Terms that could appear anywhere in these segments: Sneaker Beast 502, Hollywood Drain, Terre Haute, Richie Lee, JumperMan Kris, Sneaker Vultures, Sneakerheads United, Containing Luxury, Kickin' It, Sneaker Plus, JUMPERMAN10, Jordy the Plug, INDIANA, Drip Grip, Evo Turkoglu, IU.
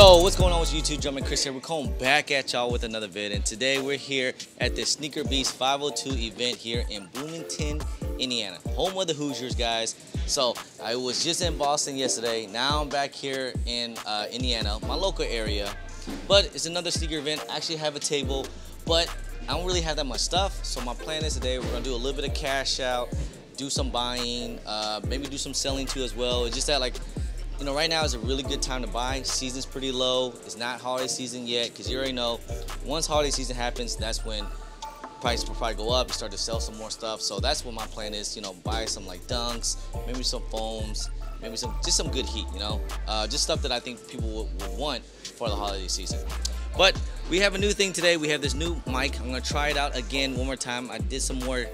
Yo, what's going on with YouTube? Jumpman Chris here. We're coming back at y'all with another vid, and today we're here at the Sneaker Beast 502 event here in Bloomington, Indiana, home of the Hoosiers, guys. So I was just in Boston yesterday. Now I'm back here in Indiana, my local area, but it's another sneaker event. I actually have a table, but I don't really have that much stuff. So my plan is today we're gonna do a little bit of cash out, do some buying, maybe do some selling too as well. It's just that, like, you know, right now is a really good time to buy. Season's pretty low. It's not holiday season yet, because you already know once holiday season happens, that's when prices will probably go up and start to sell some more stuff. So that's what my plan is, you know, buy some like dunks, maybe some foams, maybe some, just some good heat, you know, just stuff that I think people would want for the holiday season. But we have a new thing today. We have this new mic. I'm gonna try it out again one more time. I did some more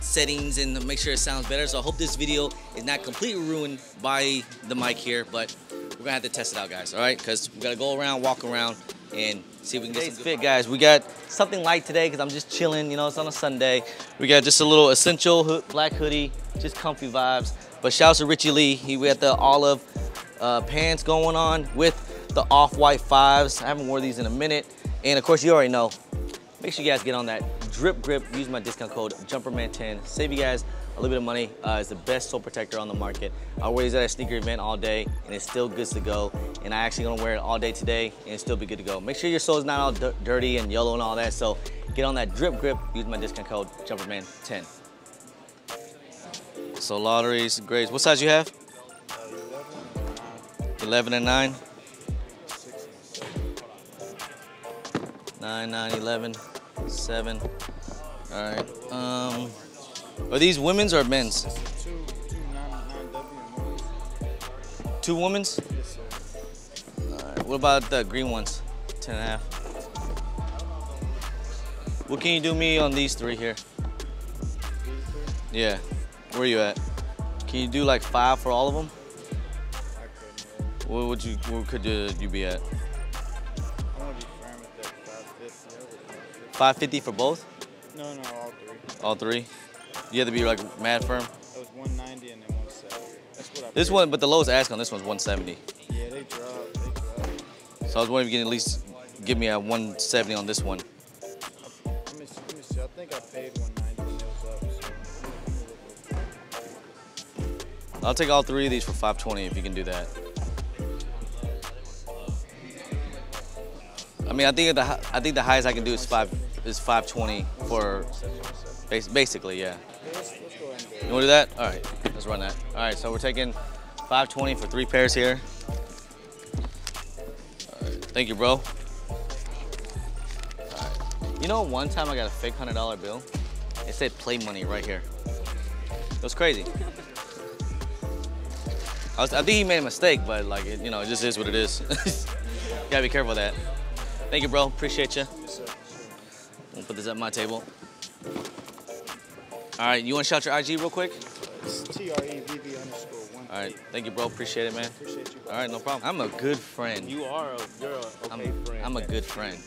settings and make sure it sounds better. So I hope this video is not completely ruined by the mic here, but we're gonna have to test it out, guys. All right, because we gotta go around, walk around, and see if we can get some fit, guys. We got something light today because I'm just chilling. You know, it's on a Sunday. We got just a little essential black hoodie, just comfy vibes. But shout out to Richie Lee. He had the olive pants going on with the off-white fives. I haven't worn these in a minute. And of course, you already know. Make sure you guys get on that Drip Grip. Use my discount code JUMPERMAN10. Save you guys a little bit of money. It's the best sole protector on the market. I wear these at a sneaker event all day, and it's still good to go. And I actually gonna wear it all day today, and it'll still be good to go. Make sure your sole's not all dirty and yellow and all that. So get on that Drip Grip. Use my discount code JUMPERMAN10. So lotteries, grades. What size you have? 11 and 9. 9, 9, 11, 7. All right. Are these women's or men's? Two women's? Yes, sir. All right. What about the green ones? 10 and a half. What can you do me on these three here? Yeah. Where are you at? Can you do like 5 for all of them? I couldn't. Where could you be at? 550 for both? No, no, all three. All three? You have to be like mad firm? That was 190 and then 170. That's what I paid. This one, but the lowest ask on this one's 170. Yeah, they dropped. So I was wondering if you can at least give me a 170 on this one. Let me see. I think I paid 190 and so. I'll take all three of these for 520 if you can do that. I mean, I think the highest I can do is 520 for basically, yeah. You wanna do that? All right, let's run that. All right, so we're taking 520 for 3 pairs here. All right, thank you, bro. All right. You know, one time I got a fake $100 bill. It said play money right here. It was crazy. I think he made a mistake, but like, it, you know, it just is what it is. You gotta be careful of that. Thank you, bro, appreciate you. We'll put this at my table. All right, you want to shout your IG real quick? It's TREVV_1. All right, thank you, bro. Appreciate it, man. Appreciate you, bro. All right, no problem. I'm a good friend. You are. You're an okay friend. I'm a good friend.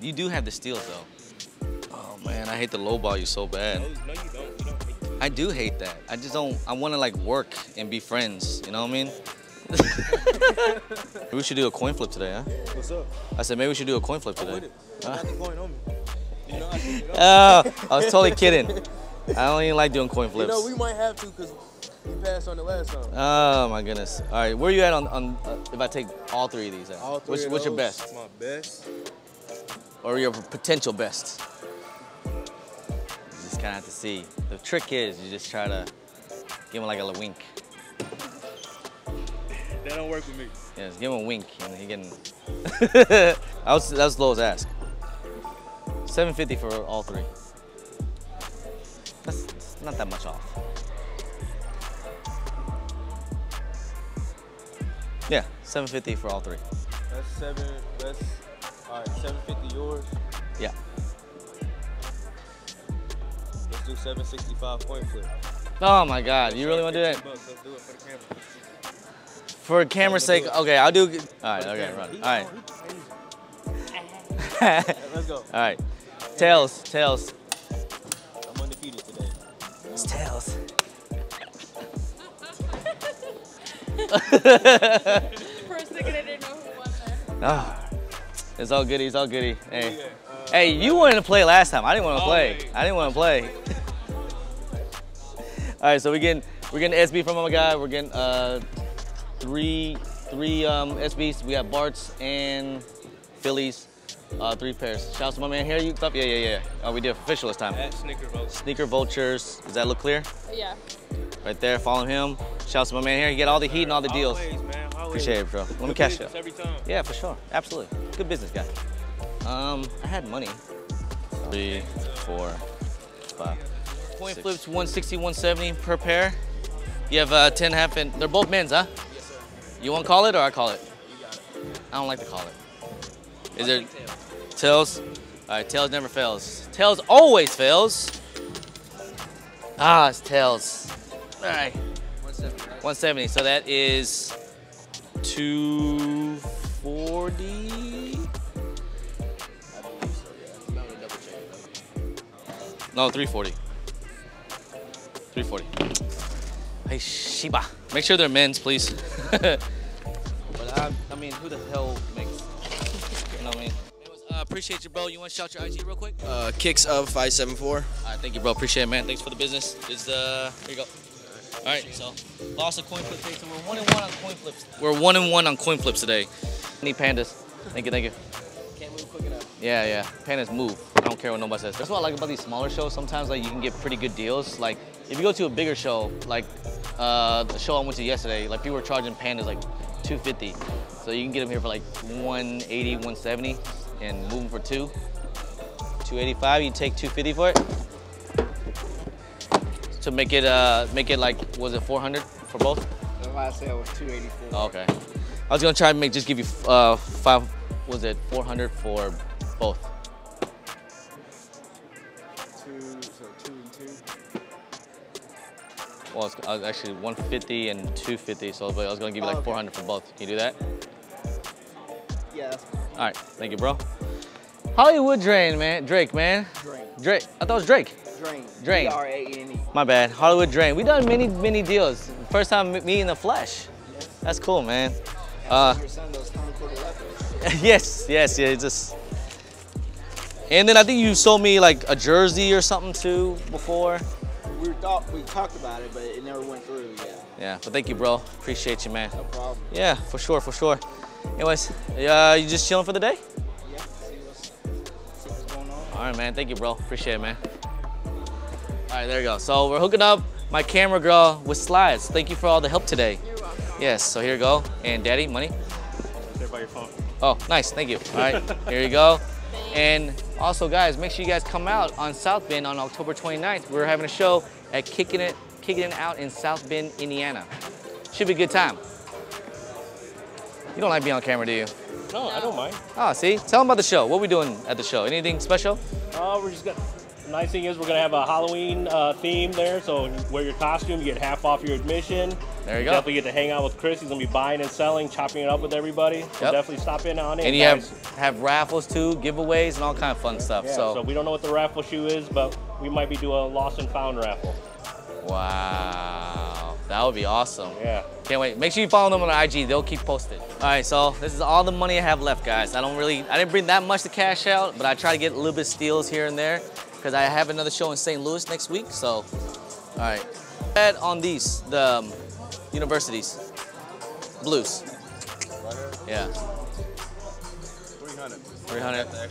You do have the steals, though. Oh, man, I hate the lowball you so bad. No, you don't. You don't hate you. I do hate that. I just don't. I want to, like, work and be friends. You know what I mean? We should do a coin flip today, huh? What's up? I said, maybe we should do a coin flip today. I was totally kidding. I don't even like doing coin flips. You know, we might have to because we passed on the last time. Oh my goodness. All right, where you at on if I take all three of these out? All three of those? What's your best? My best. Or your potential best? You just kind of have to see. The trick is you just try to give them like a little wink. That don't work with me. Yeah, just give him a wink and he can. That was lowest ask. 750 for all three. That's not that much off. Yeah, 750 for all three. That's all right, 750 yours? Yeah. Let's do 765 point flip. Oh my God, you really want to do that? Bucks. Let's do it for the camera. For camera's sake, okay, I'll do. All right, okay, run. All right. Let's go. All right. Tails. I'm undefeated today. It's tails. The person sick and I didn't know who won then. Ah, it's all goody, it's all goody. Hey, yeah, hey, you wanted to play last time. I didn't want to play. Right. I didn't want to play. All right, so we're getting SB from my guy. We're getting three SBs. We got Barts and Phillies. 3 pairs. Shout out to my man here. You up? Yeah, yeah, yeah. Oh, we did official this time. At Sneaker Vultures. Sneaker Vultures. Does that look clear? Yeah. Right there. Follow him. Shout out to my man here. You get all the heat and all the deals. Always, man. Always. Appreciate it, bro. Let me cash you up. Every time. Yeah, for sure. Absolutely. Good business guy. I had money. 3, 4, 5. Coin flips 160, 170 per pair. You have 10 half and they're both men's, huh? Yes, sir. You want to call it or I call it? You got it. I don't like to call it. Is there tails? All right, tails never fails. Tails always fails. Ah, it's tails. All right. 170. Right? 170. So that is 240. I believe so, yeah. I'm gonna double check it though. No, 340. 340. Hey, Shiba. Make sure they're men's, please. But I mean, who the hell makes? Appreciate you, bro. You want to shout your IG real quick? Kicks of 574. All right, thank you, bro. Appreciate it, man. Thanks for the business. It's here you go. All right, so lost a coin flip today, so we're 1-1 on coin flips. We're 1-1 on coin flips today. I need pandas. Thank you, thank you. Can't move quick enough. Yeah, yeah. Pandas move. I don't care what nobody says. That's what I like about these smaller shows. Sometimes like you can get pretty good deals. Like if you go to a bigger show, like the show I went to yesterday, like people were charging pandas like 250. So you can get them here for like 180, 170, and move them for 285. You take 250 for it to make it like, was it 400 for both? The last sale was 284. Oh, okay, I was gonna try to just give you 400 for both. Well, it's actually 150 and 250, so but I was gonna give you like 400 for both. Can you do that? Yeah. All right, thank you, bro. Hollywood Drain, man. Drake, man. Drain. Drake. I thought it was Drake. Drain. Drain. D-R-A-N-E. My bad. Hollywood Drain. We done many, many deals. First time me in the flesh. Yes. That's cool, man. Your son, those yes, yes, yeah. Just. And then I think you sold me like a jersey or something too before. We talked about it, but it never went through, yeah. Yeah, but thank you, bro. Appreciate you, man. No problem. Yeah, for sure, for sure. Anyways, you just chilling for the day? Yeah, see what's going on. All right, man, thank you, bro. Appreciate it, man. All right, there you go. So we're hooking up my camera girl with slides. Thank you for all the help today. You're welcome. Yes, so here you go. And daddy, money? Right there by your phone. Oh, nice, thank you. All right, here you go. And also, guys, make sure you guys come out on South Bend on October 29th. We're having a show at Kickin' It Out in South Bend, Indiana. Should be a good time. You don't like being on camera, do you? No, I don't mind. Oh, see? Tell them about the show. What are we doing at the show? Anything special? We're just gonna... The nice thing is we're gonna have a Halloween theme there, so you wear your costume, you get half off your admission. There you go. Definitely get to hang out with Chris. He's gonna be buying and selling, chopping it up with everybody. So yep. Definitely stop in on it. And you have raffles too, giveaways, and all kind of fun stuff. Yeah, so we don't know what the raffle shoe is, but we might be doing a lost and found raffle. Wow, that would be awesome. Yeah. Can't wait. Make sure you follow them on IG. They'll keep posted. All right, so this is all the money I have left, guys. I didn't bring that much to cash out, but I try to get a little bit of steals here and there, because I have another show in St. Louis next week, so, all right. Bet on these, the universities. Blues. Yeah. 300. 300.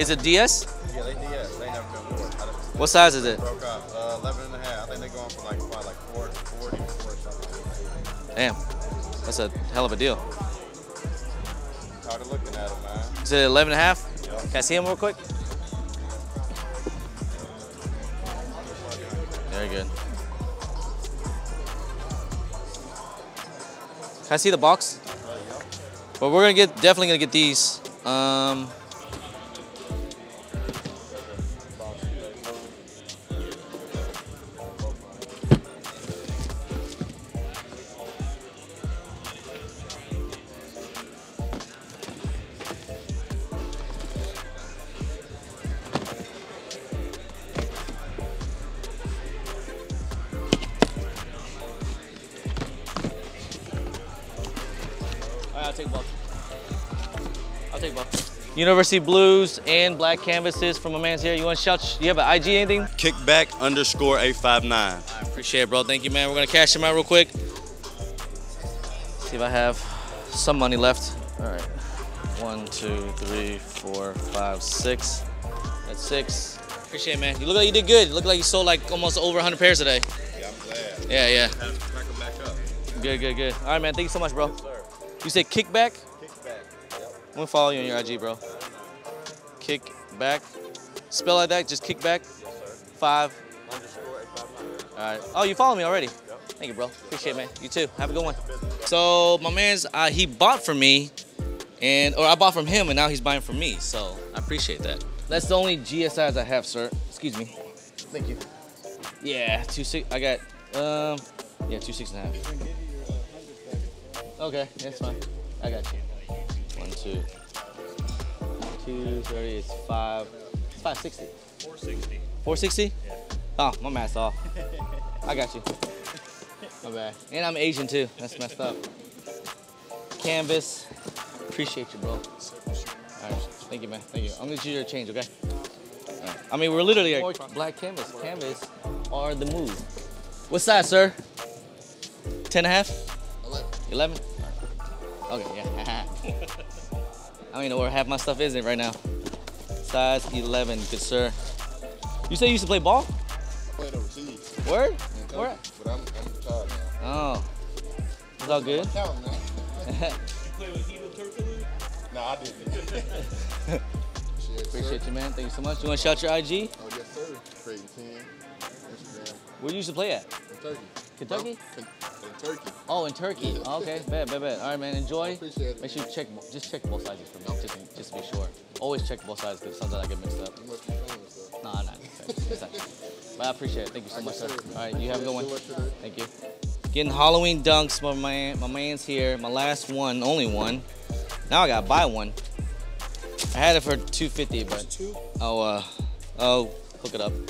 Is it DS? Yeah, they DS. They never go more. What size is it? Broke up, 11.5. I think they're going for like, probably like 440 or something. Damn, that's a hell of a deal. Started looking at them, man. Is it 11.5? Yep. Can I see them real quick? Very good. Can I see the box? But we're gonna definitely gonna get these. I'll take both. I'll take both. University blues and black canvases from my man's here. You want to shout? You have an IG, anything? Kickback_859. I appreciate it, bro. Thank you, man. We're going to cash him out real quick. See if I have some money left. All right. 1, 2, 3, 4, 5, 6. That's 6. Appreciate it, man. You look like you did good. You look like you sold like almost over 100 pairs today. Yeah, I'm glad. Yeah, yeah. Kind of crack them back up. Good, good, good. All right, man. Thank you so much, bro. Yes, sir. You said Kickback? Kickback. Yep. I'm gonna follow you on your IG, bro. Kickback. Spell like that. Just Kickback. Yes, sir. 5_859. All right. Oh, you follow me already? Yep. Thank you, bro. Appreciate it, man. You too. Have a good one. So my man's, he bought from me. Or I bought from him and now he's buying from me, so I appreciate that. That's the only GSIs I have, sir. Excuse me. Thank you. Yeah, 2.6, I got, yeah, 2.6 and a half. Okay, that's fine. I got you. 1, 2, 2, 30, it's 5, it's 560. 460. 460? Yeah. Oh, my math's off. I got you. My bad. And I'm Asian too, that's messed up. Canvas. Appreciate you, bro. All right. Thank you, man. Thank you. I'm going to do your change, okay? All right. I mean, we're literally like black canvas. Canvas are the move. What size, sir? 10 and a half? 11. 11? All right. Okay, yeah. I don't even know where half my stuff is right now. Size 11, good sir. You said you used to play ball? I played overseas. Word? Word? But I'm retired now. Oh. It's all good? You play with Evo Turkoglu? No, I didn't. Appreciate you, man. Thank you so much. You want to shout your IG? Oh, yes, sir. Creighton 10, Instagram. Where you used to play at? Kentucky. Kentucky? In Turkey. Oh, in Turkey. Yeah. Oh, okay, bad. All right, man, enjoy. I appreciate it. Make sure you check, just check both sides for me, just to be sure. Always check both sides because sometimes I get mixed up. You must be feeling yourself. No, I'm not. But I appreciate it. Thank you so much, sir. All right, you have a good one. Thank you. Getting Halloween dunks, my man's here. My last one, only one. Now I gotta buy one. I had it for $250, but I'll hook it up. You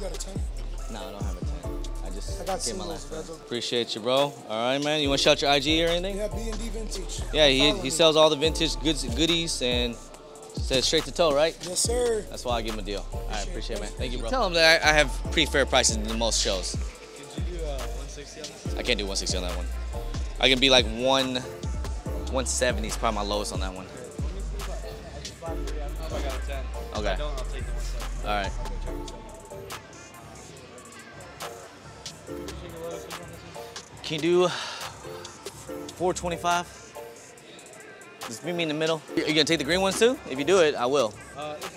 got a 10? No, I don't have a 10. I got get my last one. Appreciate you, bro. All right, man. You want to shout your IG or anything? Yeah, B&D Vintage. Yeah, he sells all the vintage goods, goodies, and says straight to toe, right? Yes, sir. That's why I give him a deal. All right, appreciate it, man. Thank you, bro. Tell him that I have pretty fair prices in the most shows. I can't do 160 on that one. I can be like 170 is probably my lowest on that one. Okay. All right. Can you do 425? Just meet me in the middle. Are you gonna take the green ones too? If you do it, I will. If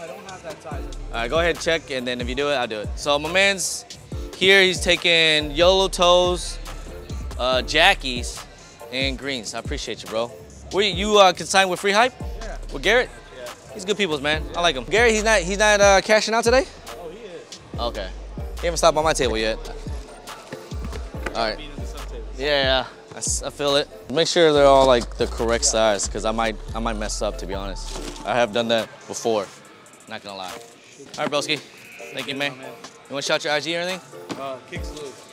I don't have that size. All right, go ahead, check, and then if you do it, I'll do it. So my man's here, he's taking Yolo Toes, Jackies, and Greens. I appreciate you, bro. Were you consigned with Free Hype? Yeah. With Garrett? Yeah. He's good peoples, man. Yeah. I like him. Garrett, he's not cashing out today? Oh, he is. Okay. He haven't stopped by my table yet. All right. Yeah, I feel it. Make sure they're all like the correct size, because I might mess up, to be honest. I have done that before, not gonna lie. All right, broski. Thank you, man. You want to shout your IG or anything?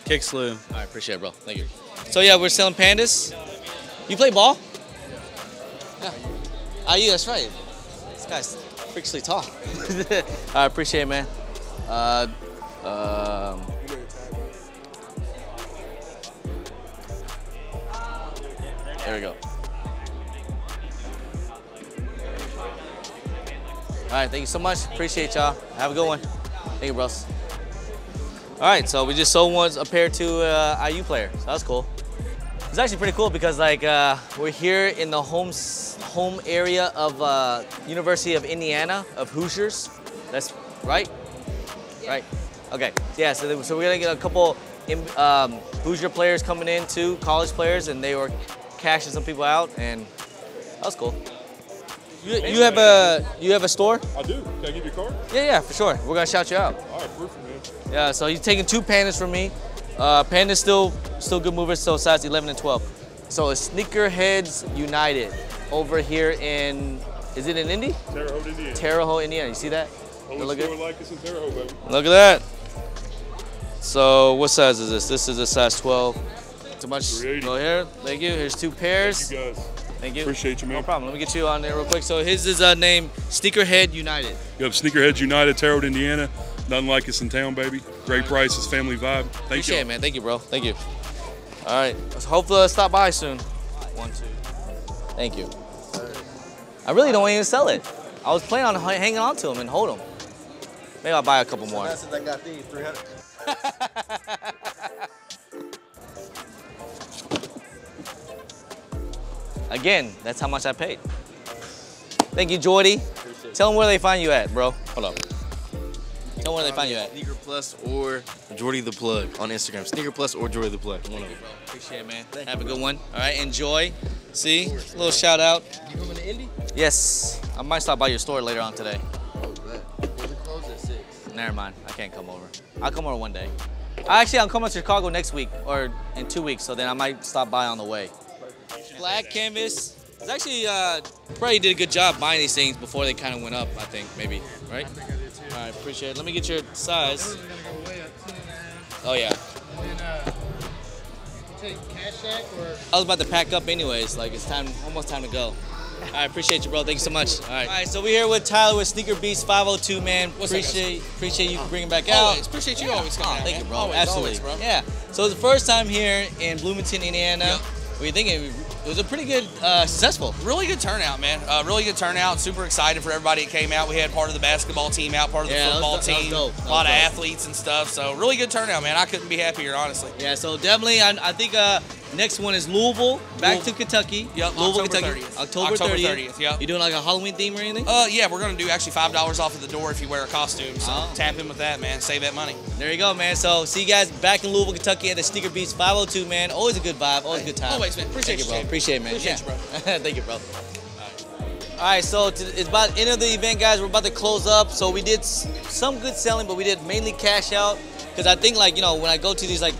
Kick Slew. All right, appreciate it, bro. Thank you. So yeah, we're selling Pandas. You play ball? Yeah. IU, that's right. This guy's freakishly tall. I appreciate it, man. There we go. All right, thank you so much. Appreciate y'all. Have a good one. Thank you, bros. All right, so we just sold a pair to IU player, so that's cool. It's actually pretty cool because like we're here in the home area of University of Indiana, of Hoosiers. That's right? Yeah. Right, okay. Yeah, so we're gonna get a couple Hoosier players coming in too, college players, and they were cashing some people out, and that was cool. You have a store? I do. Can I give you a card? Yeah, for sure. We're gonna shout you out. All right, proof for me. Yeah, so he's taking 2 Pandas from me. Pandas still good movers, so size 11 and 12. So it's Sneakerheads United over here in, is it in Indy? Terre Haute, Indiana. Terre Haute, Indiana. You see that? Look at that. So what size is this? This is a size 12. too much. Go here. Thank you. Here's two pairs. Thank you, guys. Thank you. Appreciate you, man. No problem. Let me get you on there real quick. So his is named Sneakerhead United. Yep, Sneakerheads United, Tarot, Indiana. Nothing like us in town, baby. Great prices, family vibe. Thank you. Appreciate it, man. Thank you, bro. Thank you. All right. Hopefully I'll stop by soon. One, two. Thank you. I really don't even sell it. I was planning on hanging on to them and hold them. Maybe I'll buy a couple more. That's it. I got these, 300. Again, that's how much I paid. Thank you, Jordy. Tell them where they find you at, bro. Hold up. Tell them where they find you at. Sneaker Plus or Jordy the Plug on Instagram. Sneaker Plus or Jordy the Plug. Thank you, bro. Appreciate it, man. Have a good one. All right, enjoy. See, a little shout out. You coming to Indy? Yes. I might stop by your store later on today. Oh, good. We're closed at 6. Never mind. I can't come over. I'll come over one day. Actually, I'm coming to Chicago next week or in 2 weeks, so then I might stop by on the way. Black canvas. It's actually, probably did a good job buying these things before they kind of went up, I think, maybe, right? I think I did too. All right, appreciate it. Let me get your size. Oh, yeah. I was about to pack up anyways, like it's time, almost time to go. All right, appreciate you, bro. Thank you so much. All right, so we're here with Tyler with Sneaker Beast 502, man. Appreciate you bringing back out. Always. Appreciate you always coming out, Thank you, bro. Absolutely, bro. Yeah. So it's the first time here in Bloomington, Indiana. Yep. What do you think? It was a pretty good, successful. Really good turnout, man. Really good turnout. Super excited for everybody that came out. We had part of the basketball team out, part of the football team. A lot of athletes and stuff. So really good turnout, man. I couldn't be happier, honestly. Yeah, so definitely, I think next one is Louisville, back to Kentucky. Yep, Louisville, Kentucky. October 30th. Yep. You doing like a Halloween theme or anything? Yeah, we're going to do actually $5 off at the door if you wear a costume. So tap in with that, man. Save that money. There you go, man. So see you guys back in Louisville, Kentucky at the Sneaker Beast 502, man. Always a good vibe. Always a good time. Always, man. Appreciate you, bro. Appreciate it, man. Appreciate you, bro. Thank you, bro. All right, so it's about the end of the event, guys. We're about to close up. So we did some good selling, but we did mainly cash out. Because I think, like, you know, when I go to these, like,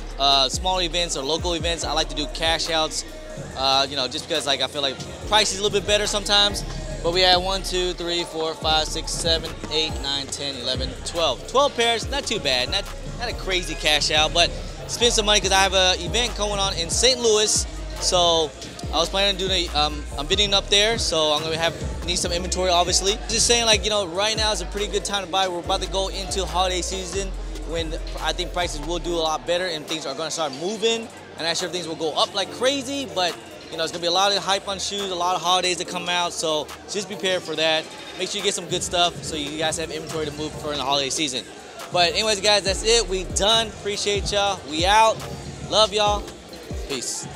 smaller events or local events, I like to do cash outs, you know, just because, like, I feel like price is a little bit better sometimes. But we had 1, 2, 3, 4, 5, 6, 7, 8, 9, 10, 11, 12. 12 pairs, not too bad. Not a crazy cash out, but spend some money because I have an event going on in St. Louis. So I was planning on doing I'm bidding up there, so I'm going to need some inventory, obviously. Just saying, like, you know, right now is a pretty good time to buy. We're about to go into holiday season, when I think prices will do a lot better and things are gonna start moving. I'm not sure if things will go up like crazy, but you know, it's gonna be a lot of hype on shoes, a lot of holidays that come out, so just be prepared for that. Make sure you get some good stuff so you guys have inventory to move for in the holiday season. But anyways, guys, that's it. We done. Appreciate y'all. We out. Love y'all. Peace.